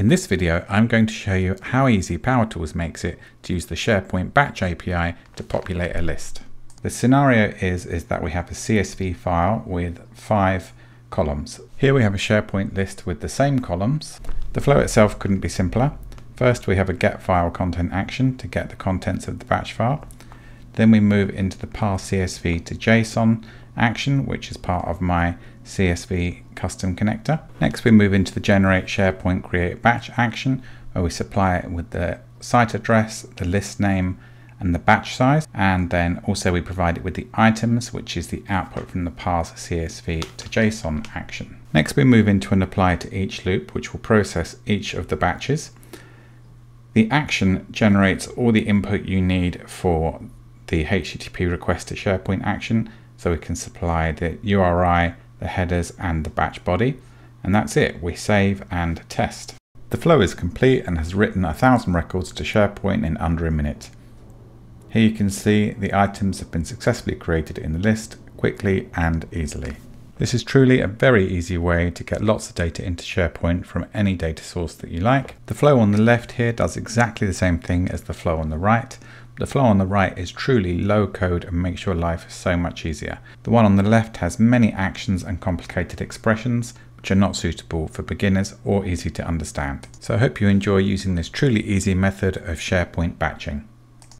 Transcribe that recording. In this video, I'm going to show you how easy Power Tools makes it to use the SharePoint Batch API to populate a list. The scenario is that we have a CSV file with 5 columns. Here we have a SharePoint list with the same columns. The flow itself couldn't be simpler. First, we have a get file content action to get the contents of the batch file. Then we move into the parse CSV to JSON action, which is part of my CSV custom connector. Next, we move into the generate SharePoint create batch action, where we supply it with the site address, the list name, and the batch size. And then also we provide it with the items, which is the output from the parse CSV to JSON action. Next, we move into an apply to each loop, which will process each of the batches. The action generates all the input you need for the HTTP request to SharePoint action, so we can supply the URI, the headers, and the batch body. And that's it, we save and test. The flow is complete and has written 1,000 records to SharePoint in under a minute. Here you can see the items have been successfully created in the list quickly and easily. This is truly a very easy way to get lots of data into SharePoint from any data source that you like. The flow on the left here does exactly the same thing as the flow on the right. The flow on the right is truly low code and makes your life so much easier. The one on the left has many actions and complicated expressions, which are not suitable for beginners or easy to understand. So I hope you enjoy using this truly easy method of SharePoint batching.